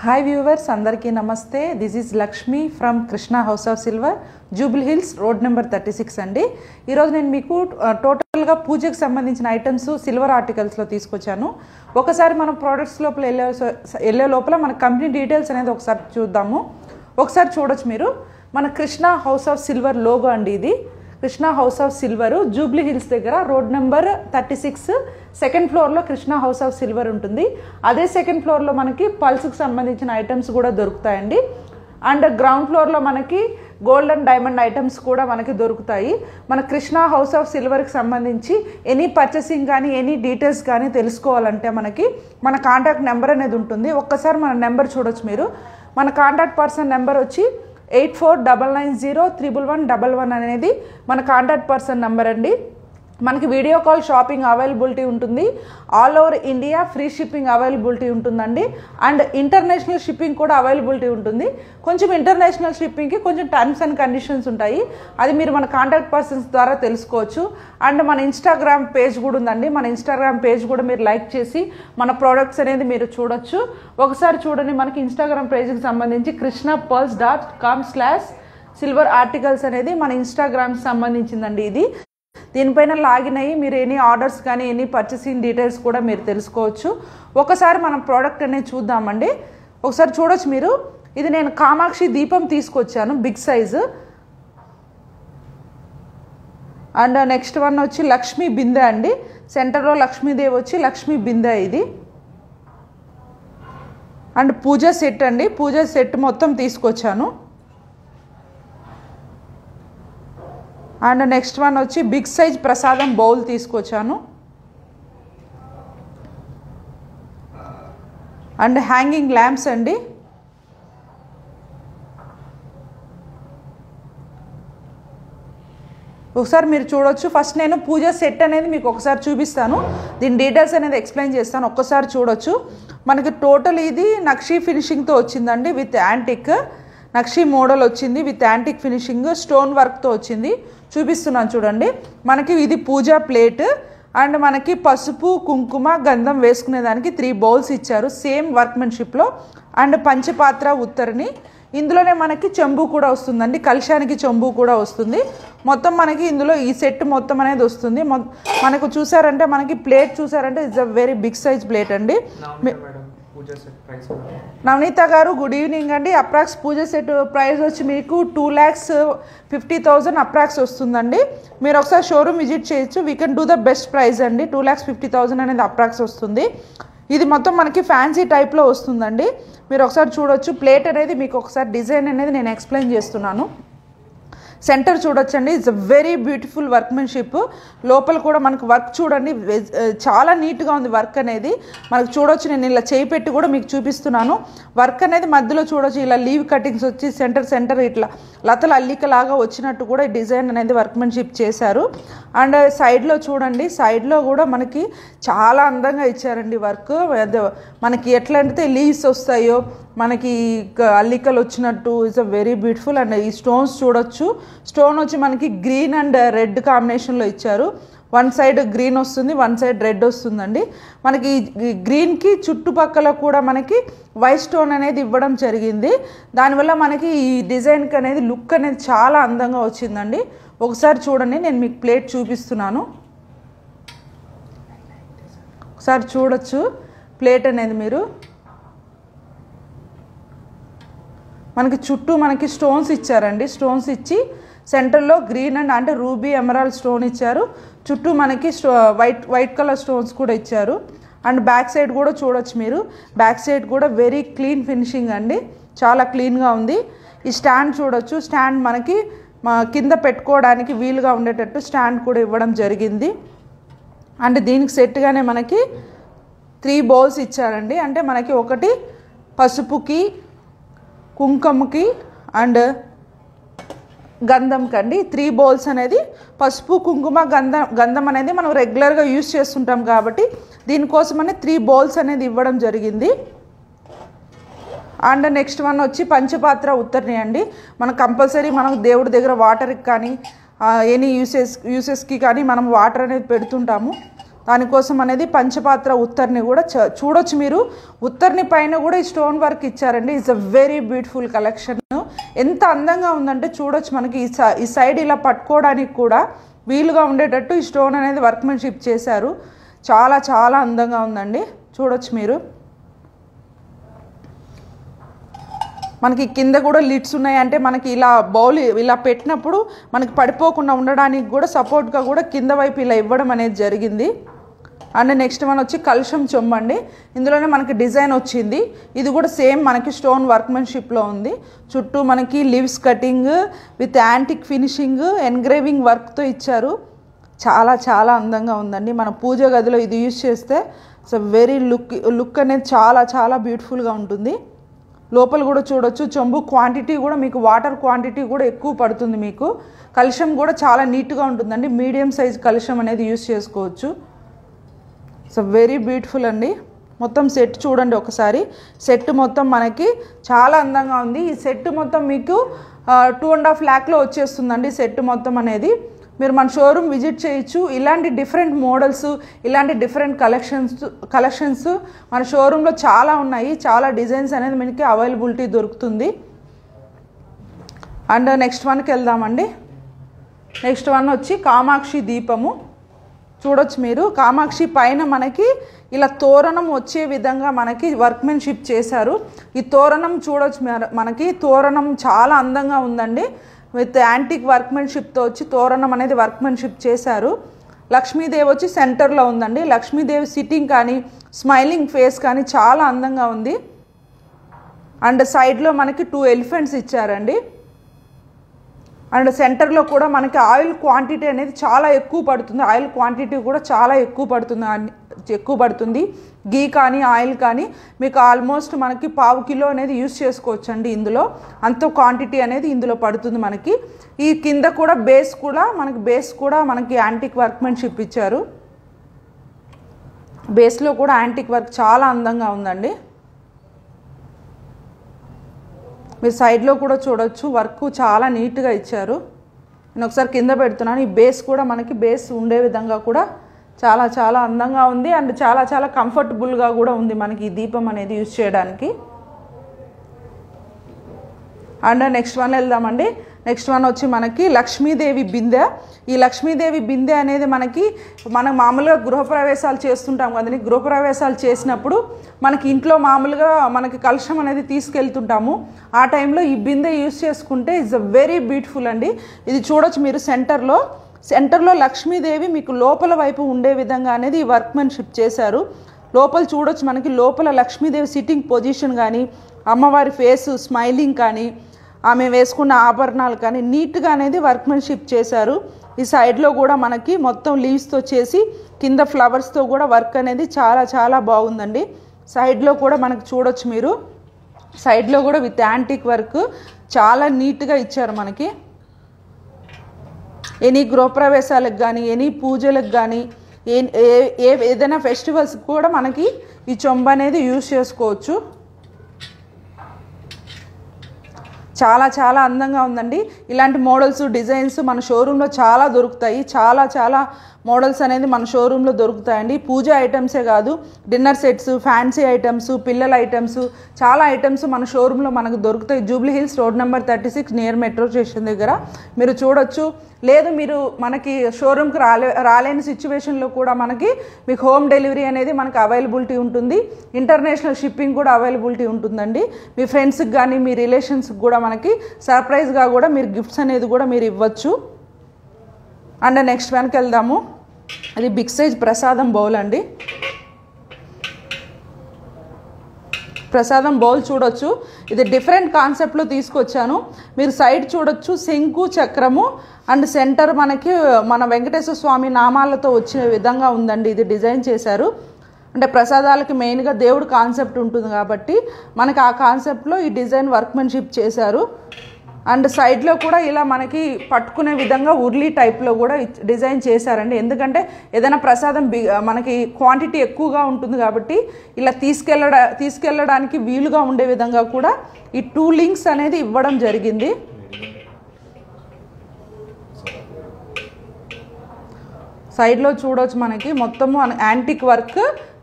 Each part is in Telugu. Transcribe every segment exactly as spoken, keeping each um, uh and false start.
Hi viewers, andariki namaste. This is Lakshmi from Krishna House of Silver, Jubilee Hills, road number thirty-six అండి. ఈ రోజు నేను మీకు టోటల్ గా పూజకి సంబంధించిన ఐటమ్స్ సిల్వర్ ఆర్టికల్స్ లో తీసుకొచ్చాను. ఒకసారి మనం ప్రొడక్ట్స్ లోపల ఎల్ల లోపల మన కంపెనీ డీటెయిల్స్ అనేది ఒకసారి చూద్దాము. ఒకసారి చూడొచ్చు మీరు మన Krishna house of silver logo అండి. ఇది Krishna house of silver Jubilee Hills దగ్గర road number thirty six second ఫ్లోర్లో కృష్ణ హౌస్ ఆఫ్ సిల్వర్ ఉంటుంది. అదే సెకండ్ ఫ్లోర్లో మనకి పల్స్కి సంబంధించిన ఐటమ్స్ కూడా దొరుకుతాయండి. అండ్ గ్రౌండ్ ఫ్లోర్లో మనకి గోల్డ్ అండ్ డైమండ్ ఐటమ్స్ కూడా మనకి దొరుకుతాయి. మన కృష్ణ హౌస్ ఆఫ్ సిల్వర్కి సంబంధించి ఎనీ పర్చేసింగ్ కానీ ఎనీ డీటెయిల్స్ కానీ తెలుసుకోవాలంటే మనకి మన కాంటాక్ట్ నెంబర్ అనేది ఉంటుంది. ఒక్కసారి మన నెంబర్ చూడొచ్చు మీరు. మన కాంటాక్ట్ పర్సన్ నెంబర్ వచ్చి eight four double nine zero triple one double one అనేది మన కాంటాక్ట్ పర్సన్ నెంబర్ అండి. మనకి వీడియో కాల్ షాపింగ్ అవైలబిలిటీ ఉంటుంది. All over India free shipping availability ఉంటుందండి. అండ్ ఇంటర్నేషనల్ షిప్పింగ్ కూడా అవైలబిలిటీ ఉంటుంది. కొంచెం ఇంటర్నేషనల్ షిప్పింగ్కి కొంచెం టర్మ్స్ అండ్ కండిషన్స్ ఉంటాయి. అది మీరు మన కాంటాక్ట్ పర్సన్స్ ద్వారా తెలుసుకోవచ్చు. అండ్ మన ఇన్స్టాగ్రామ్ పేజ్ కూడా ఉందండి. మన ఇన్స్టాగ్రామ్ పేజ్ కూడా మీరు లైక్ చేసి మన ప్రోడక్ట్స్ అనేది మీరు చూడొచ్చు. ఒకసారి చూడండి మనకి ఇన్స్టాగ్రామ్ పేజ్కి సంబంధించి Krishna pearls dot com slash silver articles అనేది మన ఇన్స్టాగ్రామ్కి సంబంధించిందండి. ఇది దీనిపైన లాగిన్ అయ్యి మీరు ఎనీ ఆర్డర్స్ కానీ ఎనీ పర్చేసింగ్ డీటెయిల్స్ కూడా మీరు తెలుసుకోవచ్చు. ఒకసారి మనం ప్రోడక్ట్ అనేది చూద్దామండి. ఒకసారి చూడొచ్చు మీరు. ఇది నేను కామాక్షి దీపం తీసుకొచ్చాను, big size. And next one వచ్చి లక్ష్మీ బింద అండి. సెంటర్లో లక్ష్మీదేవి వచ్చి లక్ష్మీ బింద ఇది. అండ్ పూజా సెట్ అండి. పూజా సెట్ మొత్తం తీసుకొచ్చాను. అండ్ నెక్స్ట్ వన్ వచ్చి బిగ్ సైజ్ ప్రసాదం బౌల్ తీసుకొచ్చాను. అండ్ హ్యాంగింగ్ ల్యాంప్స్ అండి. ఒకసారి మీరు చూడొచ్చు. ఫస్ట్ నేను పూజా సెట్ అనేది మీకు ఒకసారి చూపిస్తాను, దీని డీటెయిల్స్ అనేది ఎక్స్ప్లెయిన్ చేస్తాను. ఒక్కసారి చూడొచ్చు. మనకి టోటల్ ఇది నక్షీ ఫినిషింగ్తో వచ్చిందండి. విత్ యాంటిక్ నక్షి మోడల్ వచ్చింది, విత్ యాంటిక్ ఫినిషింగ్ స్టోన్ వర్క్తో వచ్చింది. చూపిస్తున్నాను చూడండి. మనకి ఇది పూజా ప్లేట్. అండ్ మనకి పసుపు, కుంకుమ, గంధం వేసుకునేదానికి త్రీ బౌల్స్ ఇచ్చారు సేమ్ వర్క్మెన్షిప్లో. అండ్ పంచపాత్ర, ఉత్తర్ని, ఇందులోనే మనకి చెంబు కూడా వస్తుందండి. కలశానికి చెంబు కూడా వస్తుంది. మొత్తం మనకి ఇందులో ఈ సెట్ మొత్తం అనేది వస్తుంది. మనకు చూసారంటే మనకి ప్లేట్ చూసారంటే it's a very big size plate అండి. నవనీత గారు గుడ్ ఈవినింగ్ అండి. అప్రాక్స్ పూజ సెట్ ప్రైస్ వచ్చి మీకు two lakhs fifty thousand approx వస్తుందండి. మీరు ఒకసారి షోరూమ్ విజిట్ చేయొచ్చు. We can do the best price అండి. టూ ల్యాక్స్ ఫిఫ్టీ థౌజండ్ అనేది అప్రాక్స్ వస్తుంది. ఇది మొత్తం మనకి ఫ్యాన్సీ టైప్లో వస్తుందండి. మీరు ఒకసారి చూడొచ్చు. ప్లేట్ అనేది మీకు ఒకసారి డిజైన్ అనేది నేను ఎక్స్ప్లెయిన్ చేస్తున్నాను. సెంటర్ చూడొచ్చండి. It's very beautiful workmanship. లోపల కూడా మనకు వర్క్ చూడండి, చాలా నీట్గా ఉంది వర్క్ అనేది. మనకు చూడొచ్చు. నేను ఇలా చేయి పెట్టి కూడా మీకు చూపిస్తున్నాను. వర్క్ అనేది మధ్యలో చూడొచ్చు. ఇలా లీవ్ కటింగ్స్ వచ్చి సెంటర్ సెంటర్ ఇట్లా లతల అల్లికలాగా వచ్చినట్టు కూడా డిజైన్ అనేది వర్క్మెన్షిప్ చేశారు. అండ్ సైడ్లో చూడండి, సైడ్లో కూడా మనకి చాలా అందంగా ఇచ్చారండి వర్క్. మనకి ఎట్లా అంటే లీవ్స్ వస్తాయో మనకి అల్లికలు వచ్చినట్టు. It's a very beautiful. And ఈ స్టోన్స్ చూడొచ్చు. స్టోన్ వచ్చి మనకి గ్రీన్ అండ్ రెడ్ కాంబినేషన్లో ఇచ్చారు. వన్ సైడ్ గ్రీన్ వస్తుంది, వన్ సైడ్ రెడ్ వస్తుందండి. మనకి గ్రీన్కి చుట్టుపక్కల కూడా మనకి వైట్ స్టోన్ అనేది ఇవ్వడం జరిగింది. దానివల్ల మనకి ఈ డిజైన్కి అనేది లుక్ అనేది చాలా అందంగా వచ్చిందండి. ఒకసారి చూడండి, నేను మీకు ప్లేట్ చూపిస్తున్నాను. ఒకసారి చూడొచ్చు ప్లేట్ అనేది మీరు. మనకి చుట్టూ మనకి స్టోన్స్ ఇచ్చారండి. స్టోన్స్ ఇచ్చి సెంటర్లో గ్రీన్ అండ్ అంటే రూబీ ఎమరాల్డ్ స్టోన్ ఇచ్చారు. చుట్టూ మనకి స్టో వైట్ వైట్ కలర్ స్టోన్స్ కూడా ఇచ్చారు. అండ్ బ్యాక్ సైడ్ కూడా చూడొచ్చు మీరు. బ్యాక్ సైడ్ కూడా వెరీ క్లీన్ ఫినిషింగ్ అండి. చాలా క్లీన్గా ఉంది. ఈ స్టాండ్ చూడొచ్చు. స్టాండ్ మనకి మా కింద పెట్టుకోవడానికి వీలుగా ఉండేటట్టు స్టాండ్ కూడా ఇవ్వడం జరిగింది. అండ్ దీనికి సెట్గానే మనకి త్రీ బౌల్స్ ఇచ్చారండి. అంటే మనకి ఒకటి పసుపుకి, కుంకుమకి అండ్ గంధం కండి. త్రీ బౌల్స్ అనేది పసుపు, కుంకుమ, గంధం. గంధం అనేది మనం రెగ్యులర్గా యూజ్ చేస్తుంటాం కాబట్టి దీనికోసమనే త్రీ బౌల్స్ అనేది ఇవ్వడం జరిగింది. అండ్ నెక్స్ట్ వన్ వచ్చి పంచపాత్ర ఉత్తర్ని అండి. మనం కంపల్సరీ మనం దేవుడి దగ్గర వాటర్కి కానీ ఎనీ యూసెస్ యూసెస్కి కానీ మనం వాటర్ అనేది పెడుతుంటాము. दानिकोसमने पंचपात्र उत्तरनी चूडोच्चु मीरू उत्तरनी पैन कूडा स्टोन वर्क इच्चारंडि it's a very beautiful collection एंत अंदंगा उंदंटे चूडोच्चु मनकी ई साइड इला पट्टुकोवडानिकी कूडा వీలుగా ఉండేటట్టు ఈ స్టోన్ అనేది వర్క్‌మెన్‌షిప్ చేశారు చాలా చాలా అందంగా ఉందండి చూడొచ్చు మీరు మనకి కింద కూడా లిడ్స్ ఉన్నాయి అంటే మనకి ఇలా బౌల్ ఇలా పెట్టినప్పుడు మనకి పడిపోకుండా ఉండడానికి కూడా సపోర్ట్ గా కూడా కింద వైపు ఇలా ఇవ్వడం అనేది జరిగింది అండ్ నెక్స్ట్ వన్ వచ్చి కల్షం చొమ్మండి ఇందులోనే మనకి డిజైన్ వచ్చింది ఇది కూడా సేమ్ మనకి స్టోన్ వర్క్‌మెన్‌షిప్ లో ఉంది చుట్టూ మనకి leaves cutting with antique finishing engraving work తో ఇచ్చారు చాలా చాలా అందంగా ఉందండి మన పూజ గదిలో ఇది యూస్ చేస్తే సో వెరీ లుక్ లుక్ అనేది చాలా చాలా బ్యూటిఫుల్ గా ఉంటుంది లోపల కూడా చూడొచ్చు చెంబు క్వాంటిటీ కూడా మీకు వాటర్ క్వాంటిటీ కూడా ఎక్కువ పడుతుంది మీకు కల్షం కూడా చాలా నీట్ గా ఉంటుందండి మీడియం సైజ్ కల్షం అనేది యూస్ చేసుకోవచ్చు సో వెరీ బ్యూటిఫుల్ అండి మొత్తం సెట్ చూడండి ఒకసారి సెట్ మొత్తం మనకి చాలా అందంగా ఉంది ఈ సెట్ మొత్తం మీకు టూ అండ్ హాఫ్ లాక్ లో వచ్చేస్తుందండి సెట్ మొత్తం అనేది మీరు మన షోరూమ్ విజిట్ చేయొచ్చు ఇలాంటి డిఫరెంట్ మోడల్స్ ఇలాంటి డిఫరెంట్ కలెక్షన్స్ కలెక్షన్స్ మన షోరూమ్ లో చాలా ఉన్నాయి చాలా డిజైన్స్ అనేది మనకి అవైలబిలిటీ దొరుకుతుంది అండ్ నెక్స్ట్ వన్ కి వెళ్దామండి నెక్స్ట్ వన్ వచ్చి కామాక్షి దీపము చూడొచ్చు మీరు కామాక్షి పైన మనకి ఇలా తోరణం వచ్చే విధంగా మనకి వర్క్‌మెన్‌షిప్ చేశారు ఈ తోరణం చూడొచ్చు మనకి తోరణం చాలా అందంగా ఉందండి విత్ యాంటిక్ వర్క్‌మెన్‌షిప్ తో వచ్చి తోరణం అనేది వర్క్‌మెన్‌షిప్ చేశారు లక్ష్మీదేవి వచ్చి సెంటర్ లో ఉందండి లక్ష్మీదేవి సిట్టింగ్ కానీ స్మైలింగ్ ఫేస్ కానీ చాలా అందంగా ఉంది అండ్ సైడ్ లో మనకి టూ ఎలిఫెంట్స్ ఇచ్చారండి అండ్ సెంటర్ లో కూడా మనకి ఆయిల్ క్వాంటిటీ అనేది చాలా ఎక్కువ పడుతుంది ఆయిల్ క్వాంటిటీ కూడా చాలా ఎక్కువ పడుతుంది ఎక్కువ పడుతుంది గీ కానీ ఆయిల్ కానీ మీకు ఆల్మోస్ట్ మనకి పావు కిలో అనేది యూస్ చేసుకోవచ్చండి ఇందులో అంత క్వాంటిటీ అనేది ఇందులో పడుతుంది మనకి ఈ కింద కూడా బేస్ కూడా మనకి బేస్ కూడా మనకి యాంటిక్ వర్క్‌మెన్‌షిప్ ఇచ్చారు బేస్ లో కూడా యాంటిక్ వర్క్ చాలా అందంగా ఉందండి మీరు సైడ్ లో కూడా చూడొచ్చు వర్క్ చాలా నీట్ గా ఇచ్చారు నేను ఒకసారి కింద పెడుతున్నాను ఈ బేస్ కూడా మనకి బేస్ ఉండే విధంగా కూడా చాలా చాలా అందంగా ఉంది అండ్ చాలా చాలా కంఫర్టబుల్ గా కూడా ఉంది మనకి ఈ దీపం అనేది యూస్ చేయడానికి అండ్ నెక్స్ట్ వన్ వెళ్దామండి నెక్స్ట్ వన్ వచ్చి మనకి లక్ష్మీదేవి బిందె ఈ లక్ష్మీదేవి బిందె అనేది మనకి మనం మామూలుగా గృహప్రవేశాలు చేస్తుంటాం కదండి గృహప్రవేశాలు చేసినప్పుడు మనకి ఇంట్లో మామూలుగా మనకి కలశం అనేది తీసుకెళ్తుంటాము ఆ టైంలో ఈ బిందె యూస్ చేసుకుంటే ఇట్స్ అ వెరీ బ్యూటిఫుల్ అండి ఇది చూడొచ్చు మీరు సెంటర్లో సెంటర్లో లక్ష్మీదేవి మీకు లోపల వైపు ఉండే విధంగా అనేది ఈ వర్క్‌మెన్‌షిప్ చేశారు లోపల చూడొచ్చు మనకి లోపల లక్ష్మీదేవి సిట్టింగ్ పొజిషన్ కానీ అమ్మవారి ఫేస్ స్మైలింగ్ కానీ ఆమె వేసుకున్న ఆభరణాలు కానీ నీట్గా అనేది వర్క్‌మెన్‌షిప్ చేశారు ఈ సైడ్లో కూడా మనకి మొత్తం లీవ్స్తో చేసి కింద ఫ్లవర్స్తో కూడా వర్క్ అనేది చాలా చాలా బాగుందండి సైడ్లో కూడా మనకు చూడొచ్చు మీరు సైడ్లో కూడా విత్ యాంటిక్ వర్క్ చాలా నీట్గా ఇచ్చారు మనకి ఎనీ గృహప్రవేశాలకు కానీ ఎనీ పూజలకు కానీ ఏ ఏ ఏదైనా ఫెస్టివల్స్కి కూడా మనకి ఈ చొంబ అనేది యూజ్ చేసుకోవచ్చు చాలా చాలా అందంగా ఉందండి ఇలాంటి మోడల్స్ డిజైన్స్ మన షోరూంలో చాలా దొరుకుతాయి చాలా చాలా మోడల్స్ అనేది మన షోరూంలో దొరుకుతాయండి పూజ ఐటమ్సే కాదు డిన్నర్ సెట్స్ ఫ్యాన్సీ ఐటమ్స్ పిల్లల ఐటమ్స్ చాలా ఐటమ్స్ మన షోరూంలో మనకు దొరుకుతాయి Jubilee hills road number thirty six near metro station దగ్గర మీరు చూడొచ్చు లేదు మీరు మనకి షోరూమ్కి రాలే రాలేని సిచ్యువేషన్లో కూడా మనకి మీకు హోమ్ డెలివరీ అనేది మనకు అవైలబిలిటీ ఉంటుంది ఇంటర్నేషనల్ షిప్పింగ్ కూడా అవైలబిలిటీ ఉంటుందండి మీ ఫ్రెండ్స్కి కానీ మీ రిలేషన్స్కి కూడా మనకి సర్ప్రైజ్గా కూడా మీరు గిఫ్ట్స్ అనేది కూడా మీరు ఇవ్వచ్చు అండ్ నెక్స్ట్ వన్కి వెళ్దాము అది బిగ్ సైజ్ ప్రసాదం బౌల్ అండి ప్రసాదం బౌల్ చూడొచ్చు ఇది డిఫరెంట్ కాన్సెప్ట్లో తీసుకొచ్చాను మీరు సైడ్ చూడొచ్చు శంకు చక్రము అండ్ సెంటర్ మనకి మన వెంకటేశ్వర స్వామి నామాలతో వచ్చిన విధంగా ఉందండి ఇది డిజైన్ చేశారు అంటే ప్రసాదాలకి మెయిన్గా దేవుడు కాన్సెప్ట్ ఉంటుంది కాబట్టి మనకి ఆ కాన్సెప్ట్లో ఈ డిజైన్ వర్క్‌మెన్‌షిప్ చేశారు అండ్ సైడ్లో కూడా ఇలా మనకి పట్టుకునే విధంగా ఉర్లీ టైప్లో కూడా డిజైన్ చేశారండి ఎందుకంటే ఏదైనా ప్రసాదం మనకి క్వాంటిటీ ఎక్కువగా ఉంటుంది కాబట్టి ఇలా తీసుకెళ్ళడా తీసుకెళ్ళడానికి వీలుగా ఉండే విధంగా కూడా ఈ టూ లింక్స్ అనేది ఇవ్వడం జరిగింది సైడ్ లో చూడొచ్చు మనకి మొత్తము యాంటిక్ వర్క్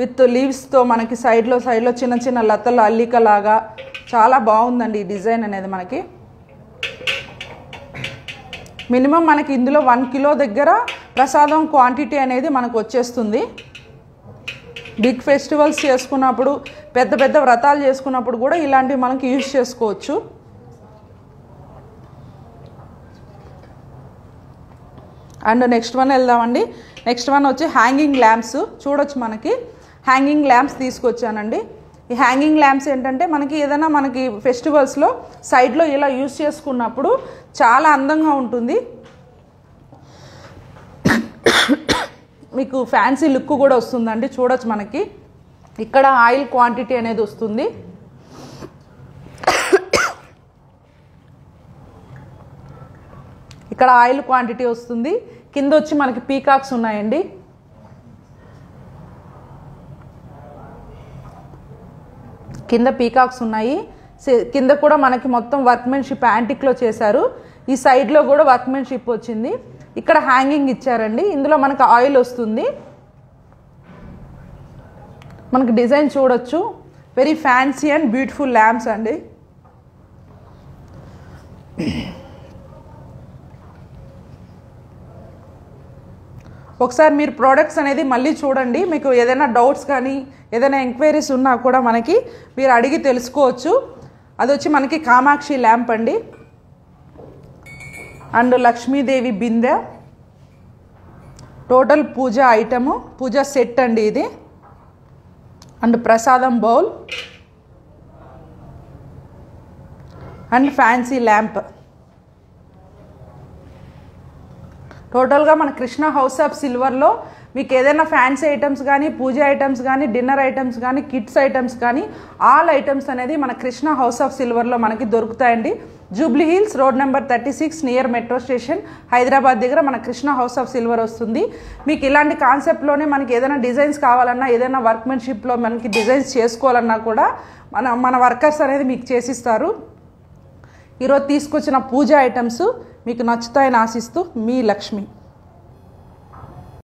విత్ లీవ్స్ తో మనకి సైడ్ లో సైడ్ లో చిన్న చిన్న లతల అల్లిక లాగా చాలా బాగుందండి ఈ డిజైన్ అనేది మనకి మినిమం మనకి ఇందులో एक కిలో దగ్గర ప్రసాదం క్వాంటిటీ అనేది మనకు వచ్చేస్తుంది బిగ్ ఫెస్టివల్స్ చేసుకున్నప్పుడు పెద్ద పెద్ద వ్రతాలు చేసుకున్నప్పుడు కూడా ఇలాంటి మనకి యూస్ చేసుకోవచ్చు అండ్ నెక్స్ట్ వన్ వెళ్దామండి నెక్స్ట్ వన్ వచ్చి హ్యాంగింగ్ ల్యాంప్స్ చూడొచ్చు మనకి హ్యాంగింగ్ ల్యాంప్స్ తీసుకొచ్చానండి ఈ హ్యాంగింగ్ ల్యాంప్స్ ఏంటంటే మనకి ఏదైనా మనకి ఫెస్టివల్స్ లో సైడ్ లో ఇలా యూస్ చేసుకున్నప్పుడు చాలా అందంగా ఉంటుంది మీకు ఫ్యాన్సీ లుక్ కూడా వస్తుందండి చూడొచ్చు మనకి ఇక్కడ ఆయిల్ క్వాంటిటీ అనేది వస్తుంది ఇక్కడ ఆయిల్ క్వాంటిటీ వస్తుంది కింద వచ్చి మనకి పీకాక్స్ ఉన్నాయండి కింద పీకాక్స్ ఉన్నాయి కింద కూడా మనకి మొత్తం వర్క్మెన్షిప్ యాంటిక్ లో చేశారు ఈ సైడ్ లో కూడా వర్క్మెన్షిప్ వచ్చింది ఇక్కడ హ్యాంగింగ్ ఇచ్చారండి ఇందులో మనకు ఆయిల్ వస్తుంది మనకు డిజైన్ చూడొచ్చు very fancy and beautiful lamps అండి ఒకసారి మీరు ప్రొడక్ట్స్ అనేది మళ్ళీ చూడండి మీకు ఏదైనా డౌట్స్ కానీ ఏదైనా ఎంక్వైరీస్ ఉన్నా కూడా మనకి మీరు అడిగి తెలుసుకోవచ్చు అది వచ్చి మనకి కామాక్షి ల్యాంప్ అండి అండ్ లక్ష్మీదేవి బిందె total puja item puja set అండి ఇది అండ్ ప్రసాదం బౌల్ అండ్ ఫ్యాన్సీ ల్యాంప్ టోటల్గా మన కృష్ణ హౌస్ ఆఫ్ సిల్వర్లో మీకు ఏదైనా ఫ్యాన్సీ ఐటమ్స్ కానీ పూజ ఐటమ్స్ కానీ డిన్నర్ ఐటమ్స్ కానీ కిడ్స్ ఐటమ్స్ కానీ ఆల్ ఐటమ్స్ అనేది మన కృష్ణ హౌస్ ఆఫ్ సిల్వర్లో మనకి దొరుకుతాయండి Jubilee hills road number thirty six near metro station Hyderabad దగ్గర మన కృష్ణ హౌస్ ఆఫ్ సిల్వర్ వస్తుంది మీకు ఇలాంటి కాన్సెప్ట్లోనే మనకి ఏదైనా డిజైన్స్ కావాలన్నా ఏదైనా వర్క్మెన్షిప్లో మనకి డిజైన్స్ చేసుకోవాలన్నా కూడా మన మన వర్కర్స్ అనేది మీకు చేసిస్తారు ఈరోజు తీసుకొచ్చిన పూజ ఐటమ్స్ మీకు నచ్చుతాయని ఆశిస్తూ మీ లక్ష్మి.